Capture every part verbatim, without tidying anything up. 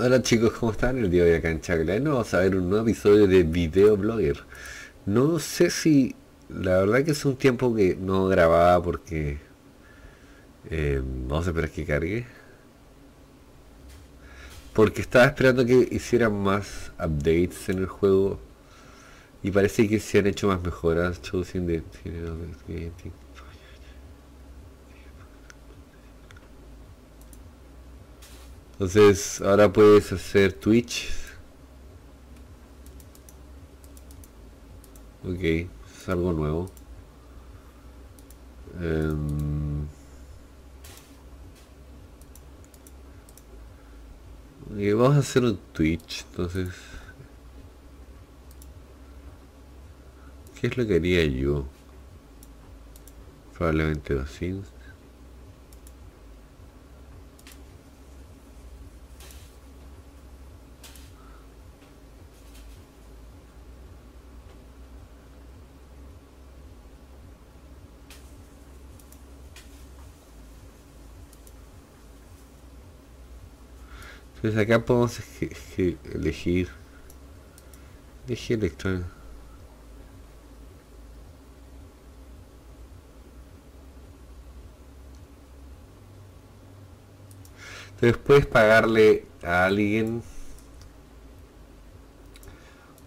Hola chicos, ¿cómo están? El día de hoy acá en Chaclaeno vamos a ver un nuevo episodio de Videoblogger. No sé si... La verdad que es un tiempo que no grababa porque... Eh, vamos a esperar que cargue. Porque estaba esperando que hicieran más updates en el juego. Y parece que se han hecho más mejoras. Entonces ahora puedes hacer Twitch. Ok, es algo nuevo. Um, y vamos a hacer un Twitch, entonces. ¿Qué es lo que haría yo? Probablemente los sims. Entonces acá podemos elegir eje electrónico. Entonces puedes pagarle a alguien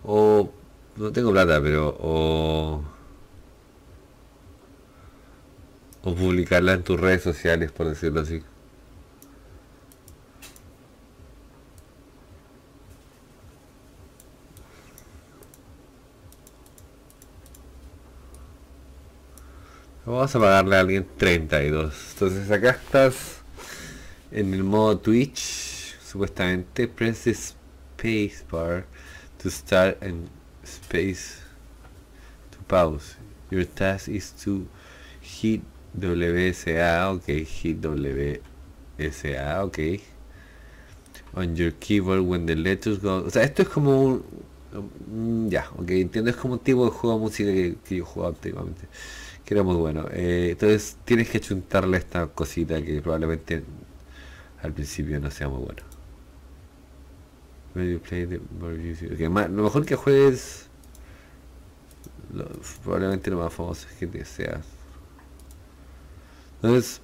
o no tengo plata, pero o, o publicarla en tus redes sociales, por decirlo así. Vamos a pagarle a alguien treinta y dos. Entonces acá estás en el modo Twitch, supuestamente. Press the space bar to start and space to pause. Your task is to hit W S A, ok, hit W S A, ok, on your keyboard when the letters go. O sea, esto es como un... Um, ya, yeah, ok, entiendo, es como un tipo de juego de música que, que yo jugaba últimamente, que era muy bueno. Eh, entonces tienes que achuntarle esta cosita que probablemente al principio no sea muy bueno. Okay, más, lo mejor que juegues, lo, probablemente lo más famoso es que te sea. Entonces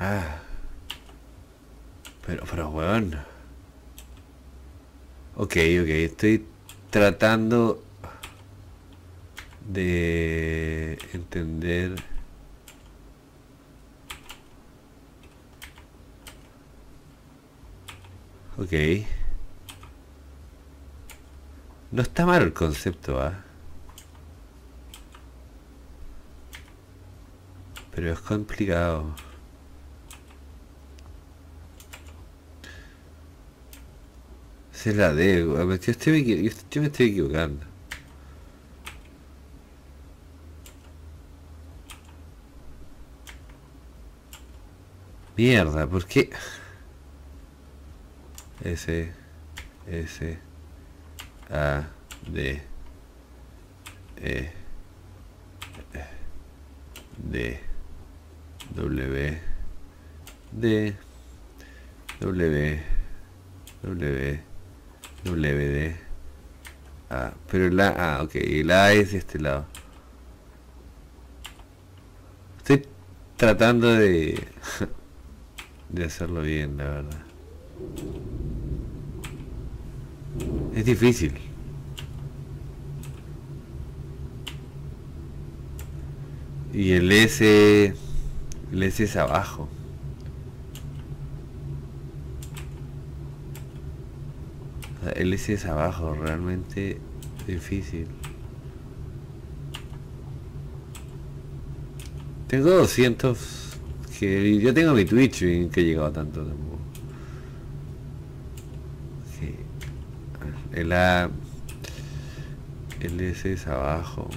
ah, pero pero weón. Ok, ok, estoy tratando de entender. Ok. No está malo el concepto, ¿ah? ¿eh? Pero es complicado. Esa es la D, yo, estoy, yo, yo me estoy equivocando. Mierda, ¿por qué? S, S, A, D, E, D, W, D, W, W, W D A, pero la A, ok, y la A es de este lado. Estoy tratando de de hacerlo bien, la verdad. Es difícil. Y el S, el S es abajo. El S es abajo, realmente difícil. Tengo doscientos que yo tengo mi Twitch y que he llegado tanto tampoco. Okay. El A, el S es abajo.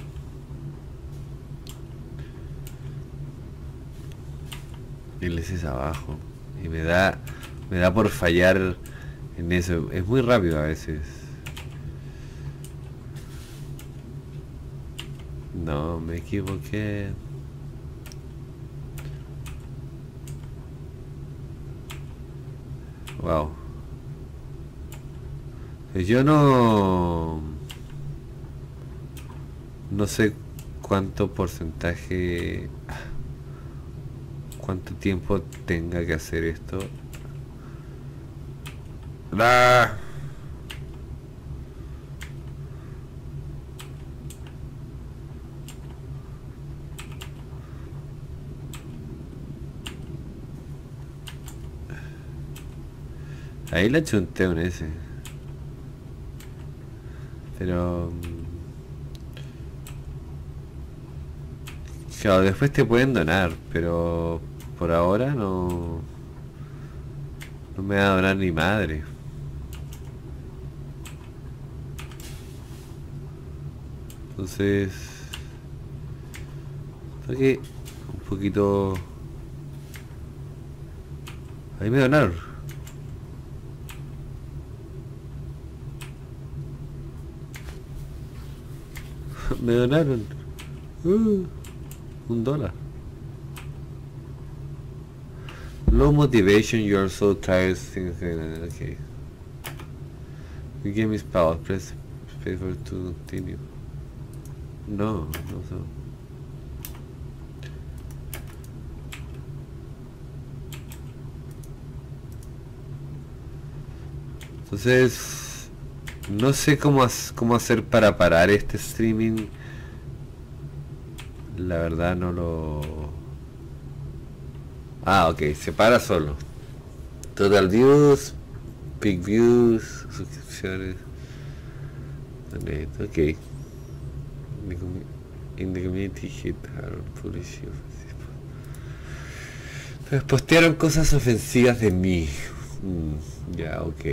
El S es abajo y me da me da por fallar. En eso, es muy rápido a veces. Non, me equivoqué. Wow. Yo no... No sé cuánto porcentaje... Cuánto tiempo tenga que hacer esto. ¡Ah! Ahí la chunté en ese. Pero... Claro, después te pueden donar, pero por ahora no... No me va a donar ni madre. Entonces... Tengo que... Un poquito... Ahí me donaron. Me donaron uh, un dólar. Low motivation, you are so tired. Okay. The game is powered. Press favor to continue. No, no, no. Entonces. No sé cómo, cómo hacer para parar este streaming. La verdad no lo... Ah, ok, se para solo. Total views, peak views, suscripciones. Ok. In the community hit hard policy. Entonces postearon cosas ofensivas de mí. Mm, ya, yeah, ok.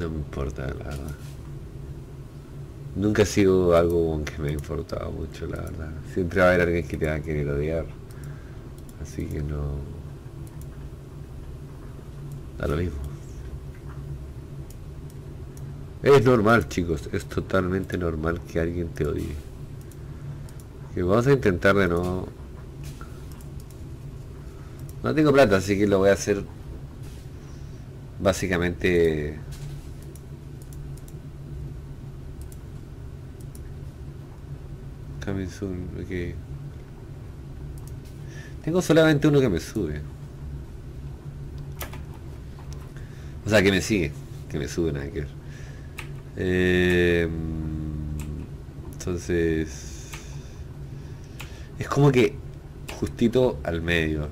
No me importa, la verdad. Nunca ha sido algo que me ha importado mucho, la verdad. Siempre va a haber alguien que te va a querer odiar. Así que no... Da lo mismo. Es normal, chicos. Es totalmente normal que alguien te odie. Que vamos a intentar de nuevo. No tengo plata, así que lo voy a hacer... Básicamente... Coming soon, ok. Tengo solamente uno que me sube. O sea, que me sigue. Que me sube, nada que ver. Eh, entonces... Es como que justito al medio.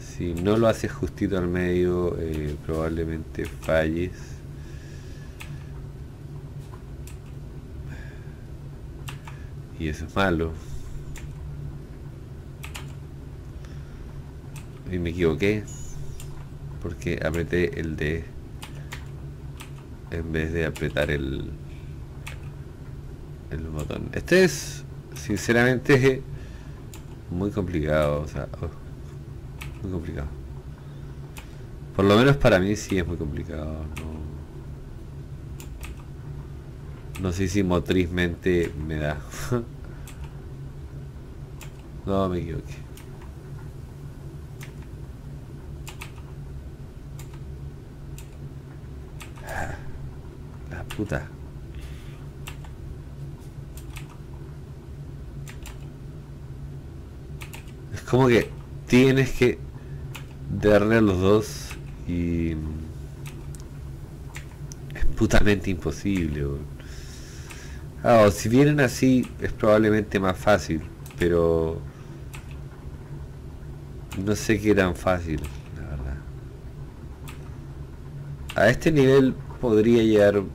Si no lo haces justito al medio, eh, probablemente falles. Y eso es malo. Y me equivoqué. Porque apreté el D en vez de apretar el, el botón. Este es, sinceramente, muy complicado. O sea, oh, muy complicado. Por lo menos para mí sí es muy complicado. No, no sé si motrizmente me da. No, me equivoqué. La puta. Es como que tienes que darle a los dos y... Es putamente imposible. Ah, si vienen así es probablemente más fácil, pero... No sé qué tan fácil, la verdad. A este nivel podría llegar un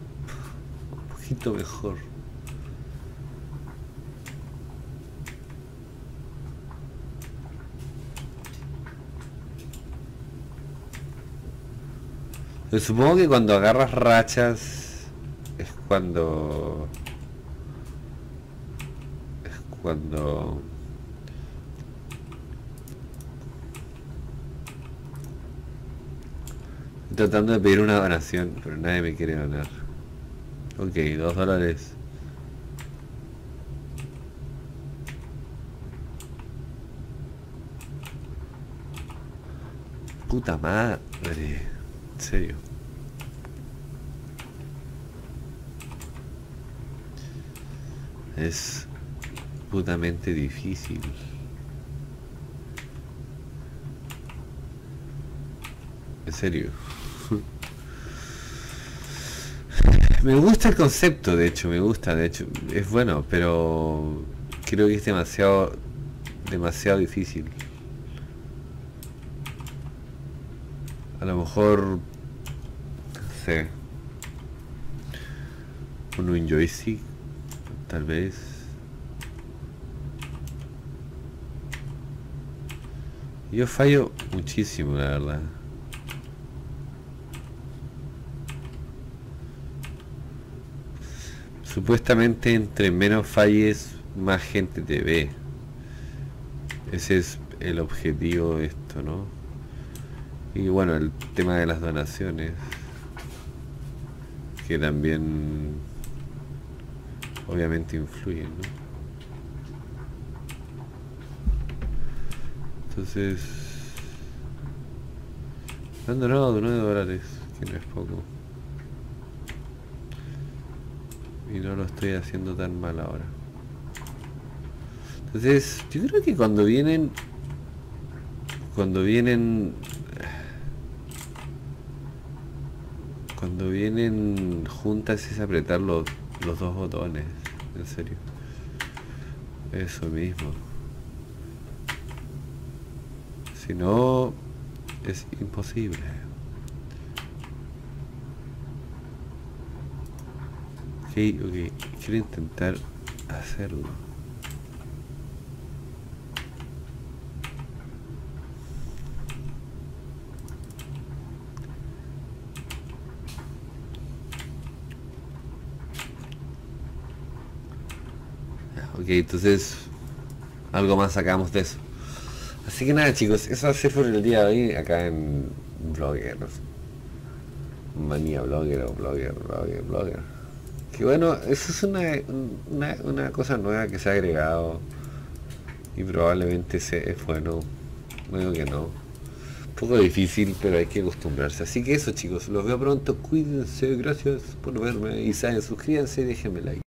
poquito mejor. Yo supongo que cuando agarras rachas es cuando... cuando estoy tratando de pedir una donación, pero nadie me quiere donar. Ok, dos dólares. puta madre. En serio. Es putamente difícil. En serio. Me gusta el concepto, de hecho, me gusta, de hecho, es bueno, pero creo que es demasiado, demasiado difícil. A lo mejor, no sé, con un joystick, tal vez. Yo fallo muchísimo, la verdad. Supuestamente entre menos falles, más gente te ve. Ese es el objetivo de esto, ¿no? Y bueno, el tema de las donaciones, que también obviamente influyen, ¿no? Entonces, han donado nueve dólares, que no es poco. Y no lo estoy haciendo tan mal ahora. Entonces, yo creo que cuando vienen... Cuando vienen... Cuando vienen juntas es apretar los, los dos botones. En serio. Eso mismo. Si no, es imposible. Ok, quiero intentar hacerlo. Ok, entonces algo más sacamos de eso. Así que nada, chicos, eso va a ser por el día de hoy acá en Blogger. Manía Blogger o Blogger, Blogger, Blogger. Que bueno, eso es una, una, una cosa nueva que se ha agregado y probablemente se, es bueno, no digo que no, un poco difícil, pero hay que acostumbrarse. Así que eso, chicos, los veo pronto, cuídense, gracias por verme y saben, suscríbanse y déjenme like.